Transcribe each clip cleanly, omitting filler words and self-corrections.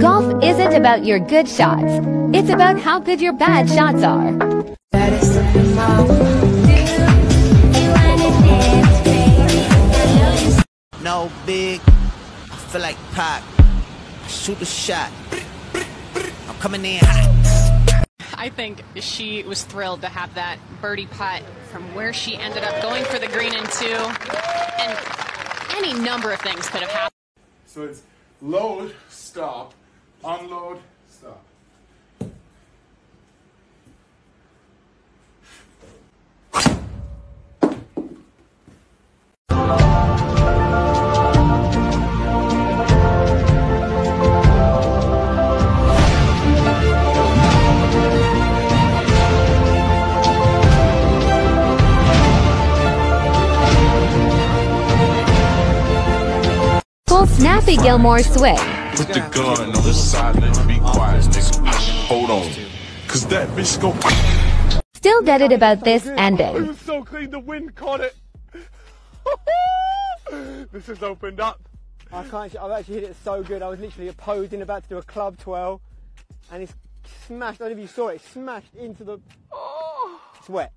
Golf isn't about your good shots. It's about how good your bad shots are. No big, I feel like Pac. I shoot a shot. I'm coming in hot. I think she was thrilled to have that birdie putt from where she ended up going for the green in two. And any number of things could have happened. So it's load, stop. Unload, stop. Full snappy Gilmore swing. Put the gun on the side, let's be quiet, nigga. Hold on, cause that bitch go. Still gutted about this ending. It was so clean, the wind caught it. This has opened up. I've actually hit it so good. I was literally opposing, about to do a club twirl, and it's smashed. I don't know if you saw it. It's smashed into the. Oh. It's wet.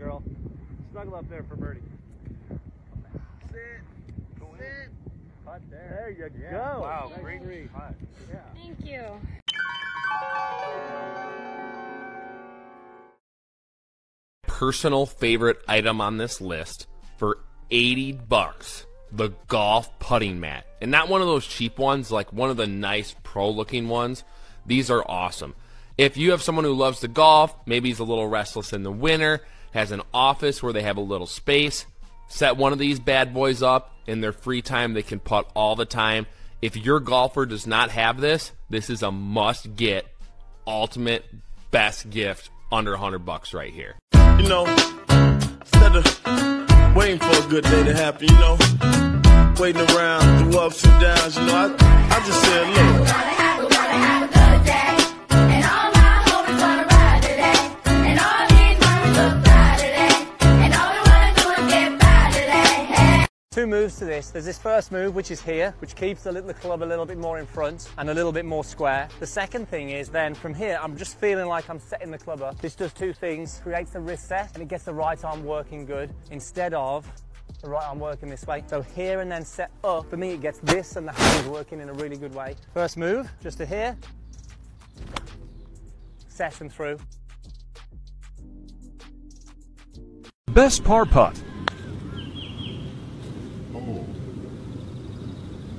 Girl, snuggle up there for birdie. Sit, go in, putt there. There you go. Wow, nice great three. Putt. Yeah. Thank you. Personal favorite item on this list for $80, the golf putting mat, and not one of those cheap ones, like one of the nice pro-looking ones. These are awesome. If you have someone who loves to golf, maybe he's a little restless in the winter, has an office where they have a little space, set one of these bad boys up. In their free time, they can putt all the time. If your golfer does not have this, this is a must get, ultimate best gift under $100 right here. You know, instead of waiting for a good day to happen, you know, waiting around the ups and downs, you know, I just said, look, have a good day. Two moves to this. There's this first move, which is here, which keeps the club a little bit more in front and a little bit more square. The second thing is then from here, I'm just feeling like I'm setting the club up. This does two things, creates the wrist set and it gets the right arm working good instead of the right arm working this way. So here and then set up, for me it gets this and the hand working in a really good way. First move, just to here, set and through. Best par putt.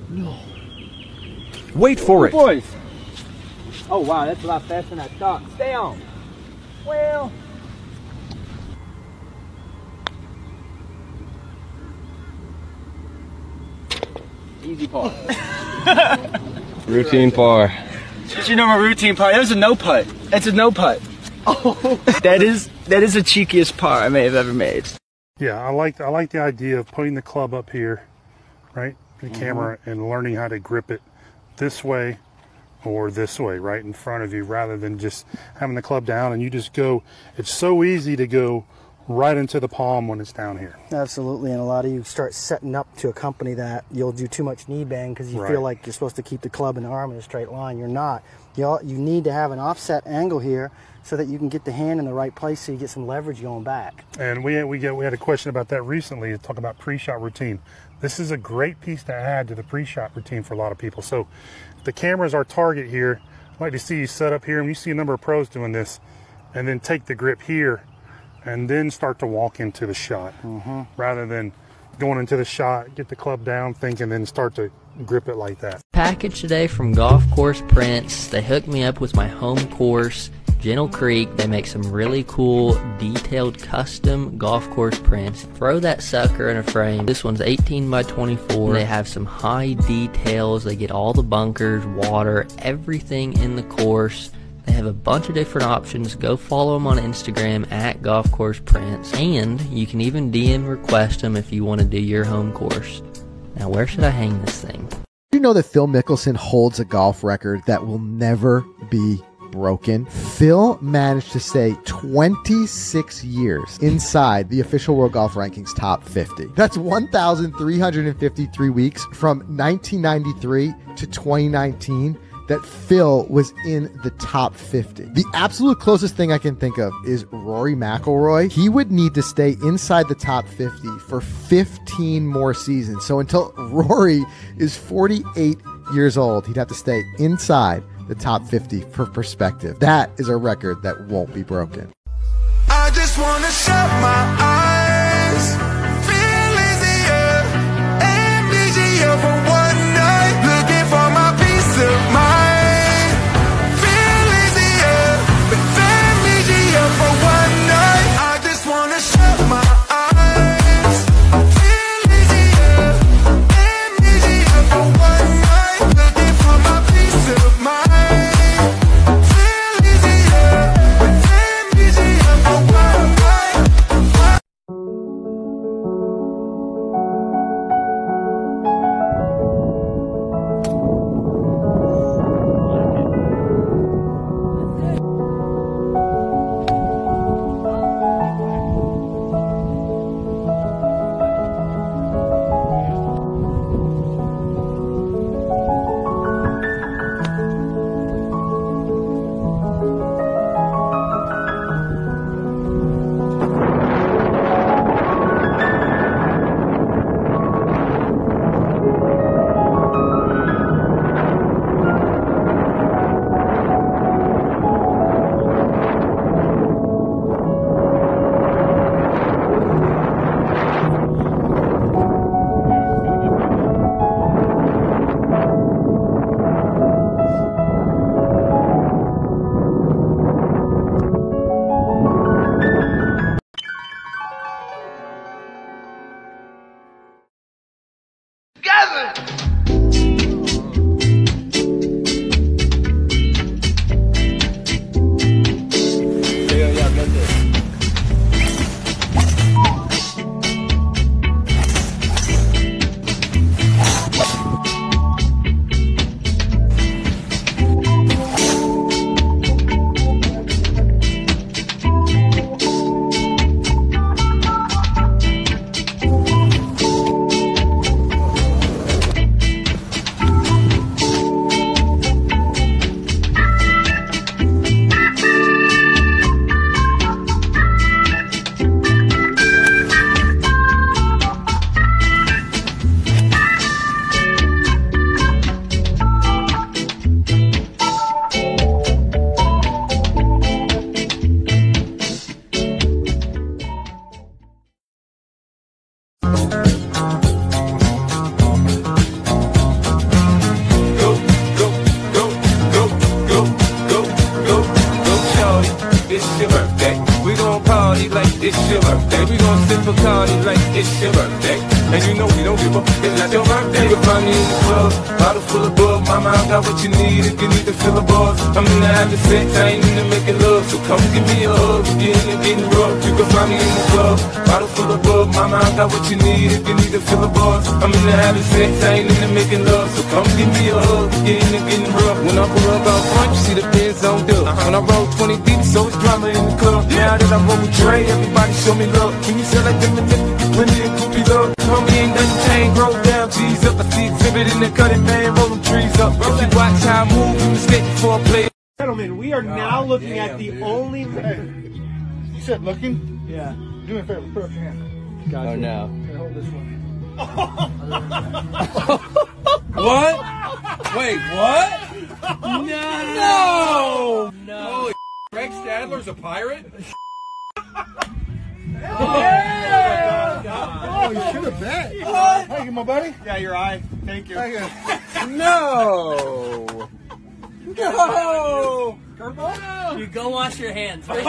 No. Wait for it. Boys. Oh wow, that's a lot faster than I thought. Stay on. Well. Easy par. Routine par. Did you know my routine par? That was a no putt. That's a no putt. Oh. That is the cheekiest par I may have ever made. Yeah, I like the idea of putting the club up here, right? The camera and learning how to grip it this way or this way right in front of you rather than just having the club down and you just go. It's so easy to go right into the palm when it's down here. Absolutely, and a lot of you start setting up to accompany that. You'll do too much knee bang because you feel like you're supposed to keep the club and the arm in a straight line. You're not. You need to have an offset angle here so that you can get the hand in the right place so you get some leverage going back. And we had a question about that recently to talk about pre-shot routine. This is a great piece to add to the pre-shot routine for a lot of people. So the camera's our target here. I'd like to see you set up here, and you see a number of pros doing this, and then take the grip here and then start to walk into the shot rather than going into the shot, get the club down, think, and then start to grip it like that. Package today from Golf Course Prints. They hooked me up with my home course, Gentle Creek. They make some really cool detailed custom golf course prints. Throw that sucker in a frame. This one's 18 by 24. They have some high details. They get all the bunkers, water, everything in the course. They have a bunch of different options. Go follow them on Instagram at Golf Course Prints, and you can even DM request them if you want to do your home course. Now, where should I hang this thing? Did you know that Phil Mickelson holds a golf record that will never be broken? Phil managed to stay 26 years inside the official World Golf Rankings top 50. That's 1,353 weeks from 1993 to 2019 that Phil was in the top 50. The absolute closest thing I can think of is Rory McIlroy. He would need to stay inside the top 50 for 15 more seasons. So until Rory is 48 years old, he'd have to stay inside the top 50 for perspective. That is a record that won't be broken. I just want to shut my eyes, feel easier, amnesia for one night, looking for my peace of mind. Feel easier, but amnesia for one night. I just want to shut my eyes, feel easier, amnesia for one night, looking for my peace of mind. Looking? Yeah. Do me a favor, put up your hand. Gotcha. Oh no. Here, hold this one. What? Wait, what? No! No! No. Holy Craig Stadler's a pirate? Oh, you should have bet. What? Thank you, my buddy. Yeah, your eye. Thank you. Thank you. No! No! You go wash your hands. Oh, you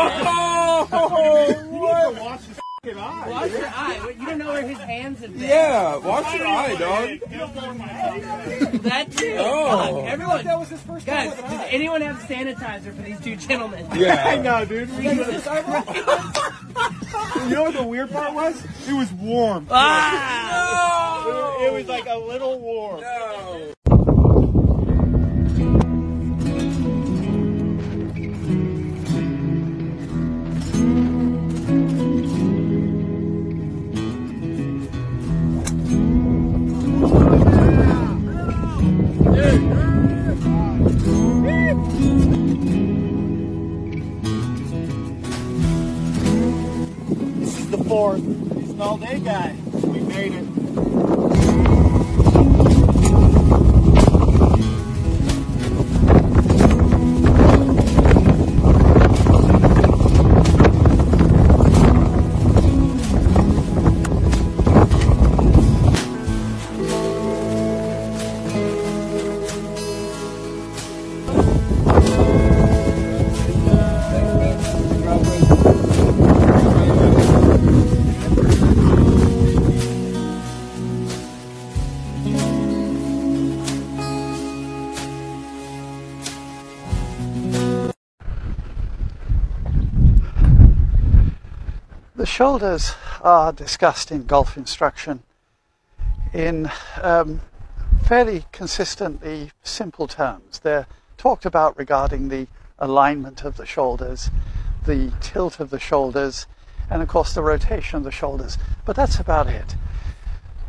need to wash your your eye. Watch your eye. You don't know where his hands have been. Yeah, watch your eye, dog. That too. Oh. Everyone. That was his first time. Guys, does anyone have sanitizer for these two gentlemen? Yeah. I know, dude. You know what the weird part was? It was warm. Ah! No. It was like a little warm. No. Fourth. He's an all-day guy. We made it. Shoulders are discussed in golf instruction in fairly consistently simple terms. They're talked about regarding the alignment of the shoulders, the tilt of the shoulders, and of course the rotation of the shoulders, but that's about it.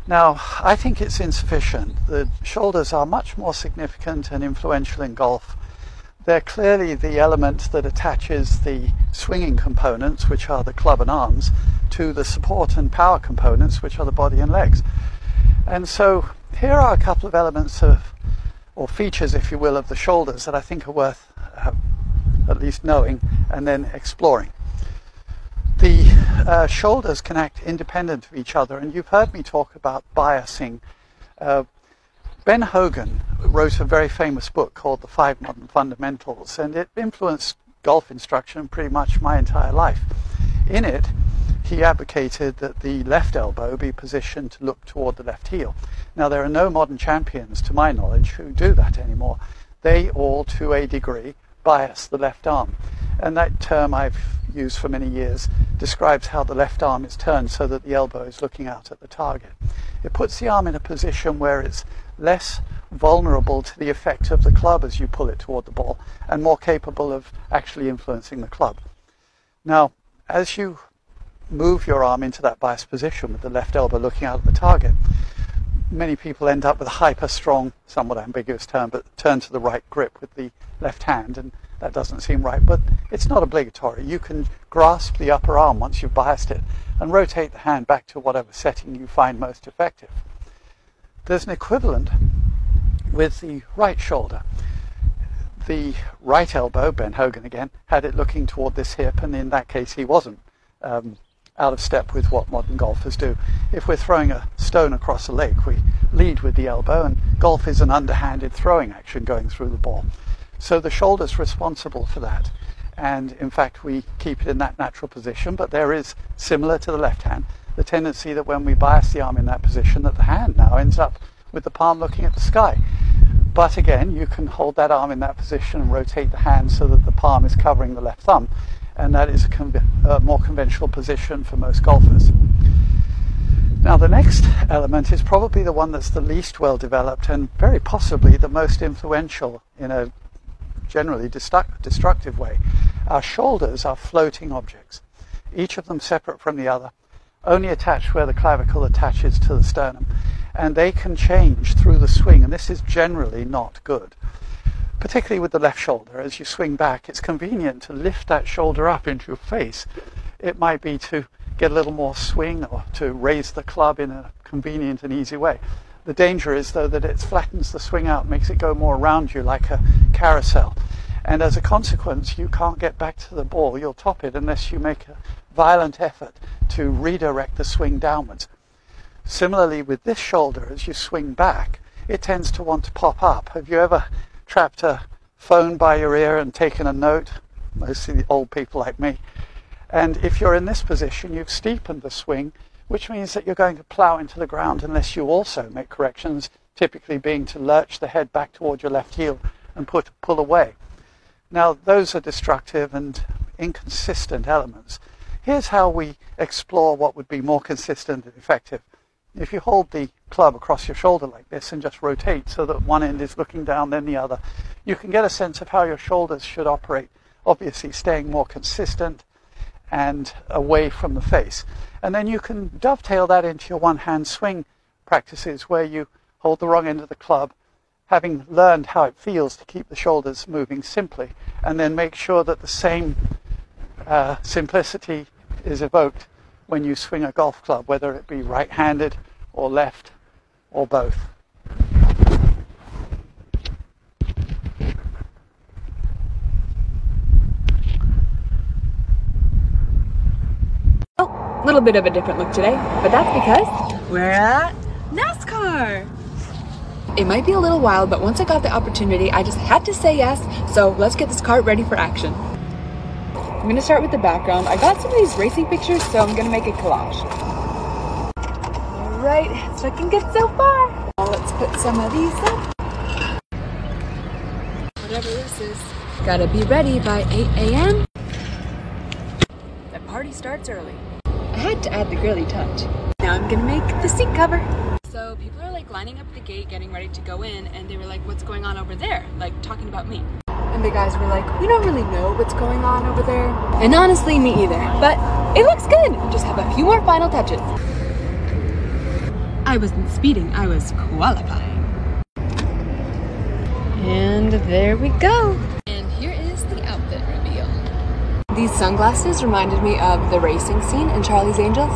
Now, I think it's insufficient. The shoulders are much more significant and influential in golf. They're clearly the element that attaches the swinging components, which are the club and arms, to the support and power components, which are the body and legs. And so here are a couple of elements of, or features, if you will, of the shoulders that I think are worth at least knowing and then exploring. The shoulders can act independent of each other, and you've heard me talk about biasing. Ben Hogan wrote a very famous book called The Five Modern Fundamentals, and it influenced golf instruction pretty much my entire life. In it, he advocated that the left elbow be positioned to look toward the left heel. Now, there are no modern champions, to my knowledge, who do that anymore. They all, to a degree, bias the left arm. And that term I've used for many years describes how the left arm is turned so that the elbow is looking out at the target. It puts the arm in a position where it's less vulnerable to the effect of the club as you pull it toward the ball, and more capable of actually influencing the club. Now, as you move your arm into that biased position with the left elbow looking out at the target, many people end up with a hyper-strong, somewhat ambiguous term, but turn to the right grip with the left hand, and that doesn't seem right, but it's not obligatory. You can grasp the upper arm once you've biased it and rotate the hand back to whatever setting you find most effective. There's an equivalent with the right shoulder. The right elbow, Ben Hogan again, had it looking toward this hip, and in that case he wasn't out of step with what modern golfers do. If we're throwing a stone across a lake, we lead with the elbow, and golf is an underhanded throwing action going through the ball. So the shoulder's responsible for that, and in fact we keep it in that natural position, but there is, similar to the left hand, the tendency that when we bias the arm in that position that the hand now ends up with the palm looking at the sky. But again, you can hold that arm in that position and rotate the hand so that the palm is covering the left thumb, and that is a more conventional position for most golfers. Now, the next element is probably the one that's the least well developed and very possibly the most influential in a generally destructive way. Our shoulders are floating objects, each of them separate from the other, only attached where the clavicle attaches to the sternum, and they can change through the swing, and this is generally not good. Particularly with the left shoulder, as you swing back, it's convenient to lift that shoulder up into your face. It might be to get a little more swing or to raise the club in a convenient and easy way. The danger is, though, that it flattens the swing out, makes it go more around you like a carousel. And as a consequence, you can't get back to the ball. You'll top it unless you make a violent effort to redirect the swing downwards. Similarly, with this shoulder, as you swing back, it tends to want to pop up. Have you ever trapped a phone by your ear and taken a note? Mostly the old people like me. And if you're in this position, you've steepened the swing, which means that you're going to plow into the ground unless you also make corrections, typically being to lurch the head back toward your left heel and pull away. Now, those are destructive and inconsistent elements. Here's how we explore what would be more consistent and effective. If you hold the club across your shoulder like this and just rotate so that one end is looking down, then the other, you can get a sense of how your shoulders should operate, obviously staying more consistent and away from the face. And then you can dovetail that into your one-hand swing practices where you hold the wrong end of the club, having learned how it feels to keep the shoulders moving simply, and then make sure that the same simplicity is evoked when you swing a golf club, whether it be right-handed or left or both. Well, a little bit of a different look today, but that's because we're at NASCAR. It might be a little wild, but once I got the opportunity, I just had to say yes, so let's get this cart ready for action. I'm gonna start with the background. I got some of these racing pictures, so I'm gonna make a collage. All right, it's looking good so far. Now let's put some of these up. Whatever this is, gotta be ready by 8 a.m. The party starts early. I had to add the girly touch. Now I'm gonna make the seat cover. So people are like lining up the gate, getting ready to go in, and they were like, "What's going on over there?" Like talking about me. And the guys were like, "We don't really know what's going on over there." And honestly, me either. But it looks good. Just have a few more final touches. I wasn't speeding, I was qualifying. And there we go. And here is the outfit reveal. These sunglasses reminded me of the racing scene in Charlie's Angels.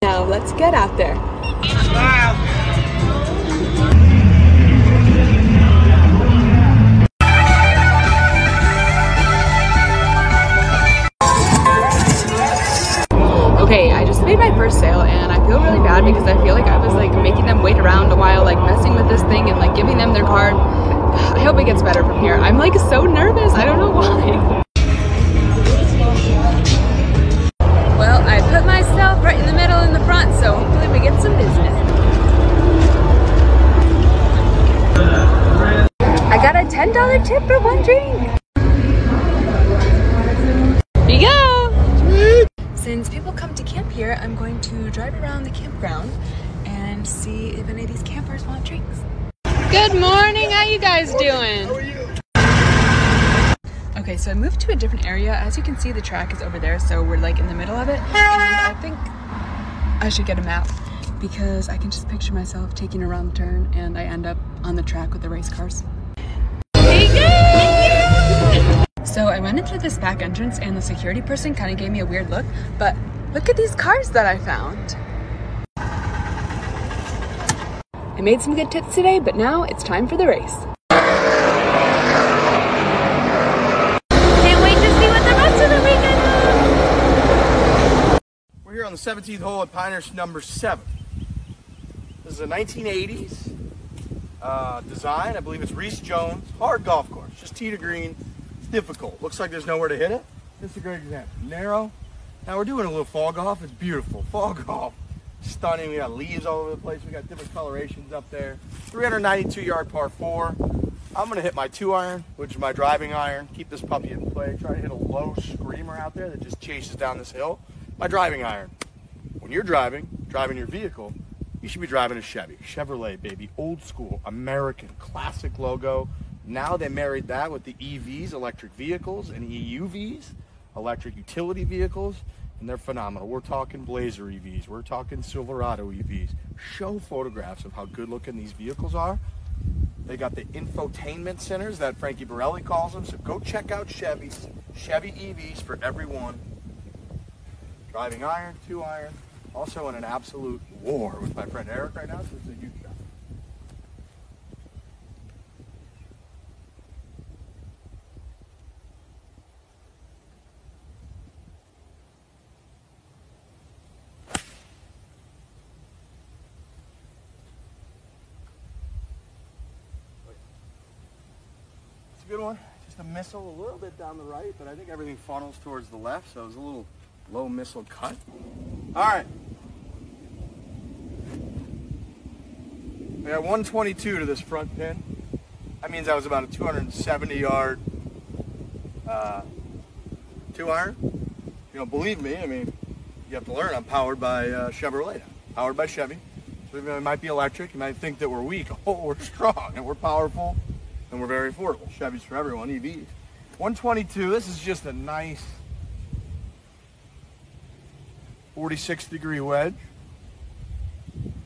Now let's get out there. Wow. Okay, I just made my first sale and I feel really bad because I feel like I was like making them wait around a while, like messing with this thing and like giving them their card. I hope it gets better from here. I'm like so nervous, I don't know why. Well, I put myself right in the middle in the front, so hopefully we get some business. I got a $10 tip for one drink. Since people come to camp here, I'm going to drive around the campground and see if any of these campers want drinks. Good morning, how you guys doing? How are you? Okay, so I moved to a different area. As you can see, the track is over there, so we're like in the middle of it. And I think I should get a map because I can just picture myself taking a wrong turn and I end up on the track with the race cars. So I went into this back entrance and the security person kind of gave me a weird look, but look at these cars that I found. I made some good tips today, but now it's time for the race. Can't wait to see what the rest of the weekend is. We're here on the 17th hole at Pinehurst number 7. This is a 1980s design. I believe it's Rees Jones, hard golf course, just tee to green. Difficult. Looks like there's nowhere to hit it. This is a great example. Narrow. Now we're doing a little fall golf. It's beautiful. Fall golf. Stunning. We got leaves all over the place. We got different colorations up there. 392-yard par 4. I'm going to hit my 2-iron, which is my driving iron. Keep this puppy in play. Try to hit a low screamer out there that just chases down this hill. My driving iron. When you're driving your vehicle, you should be driving a Chevy. Chevrolet, baby. Old school. American. Classic logo. Now they married that with the EVs, electric vehicles, and EUVs, electric utility vehicles, and they're phenomenal. We're talking Blazer EVs. We're talking Silverado EVs. Show photographs of how good-looking these vehicles are. They got the infotainment centers that Frankie Borelli calls them, so go check out Chevys. Chevy EVs for everyone. Driving iron, 2-iron. Also in an absolute war with my friend Eric right now, so it's a huge job. Good one. Just a missile a little bit down the right, but I think everything funnels towards the left, so it was a little low missile cut. All right. We got 122 to this front pin. That means I was about a 270-yard 2-iron. If you don't believe me, I mean, you have to learn. I'm powered by Chevrolet, powered by Chevy. So it might be electric. You might think that we're weak. Oh, we're strong, and we're powerful, and we're very affordable. Chevy's for everyone, EVs. 122, this is just a nice 46-degree wedge.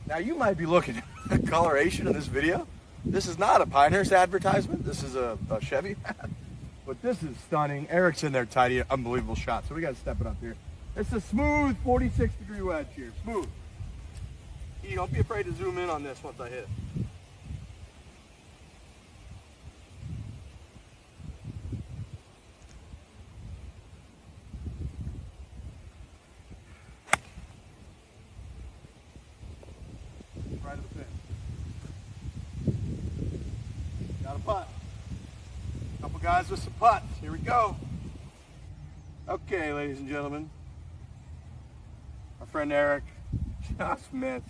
Now, you might be looking at the coloration in this video. This is not a Pinehurst advertisement. This is a Chevy ad. But this is stunning. Eric's in there tidy. Unbelievable shot. So we got to step it up here. It's a smooth 46-degree wedge here. Smooth. E, don't be afraid to zoom in on this once I hit. Right of the pin. Got a putt. Couple guys with some putts. Here we go. Okay, ladies and gentlemen. Our friend Eric, Josh Smith.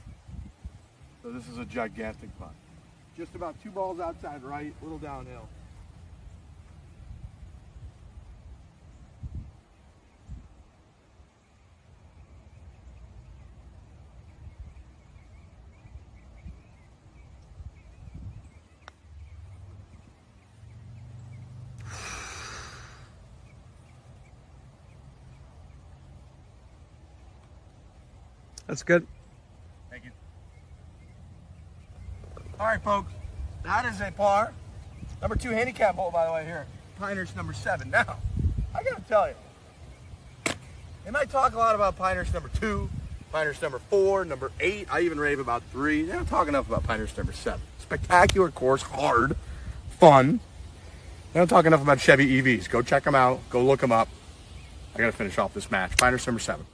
So this is a gigantic putt. Just about 2 balls outside right, little downhill. That's good. Thank you. All right, folks, that is a par. Number 2 handicap hole, by the way, here. Pinehurst number 7. Now, I gotta tell you, they might talk a lot about Pinehurst number 2, Pinehurst number 4, number 8. I even rave about 3. They don't talk enough about Pinehurst number 7. Spectacular course, hard, fun. They don't talk enough about Chevy EVs. Go check them out. Go look them up. I gotta finish off this match. Pinehurst number 7.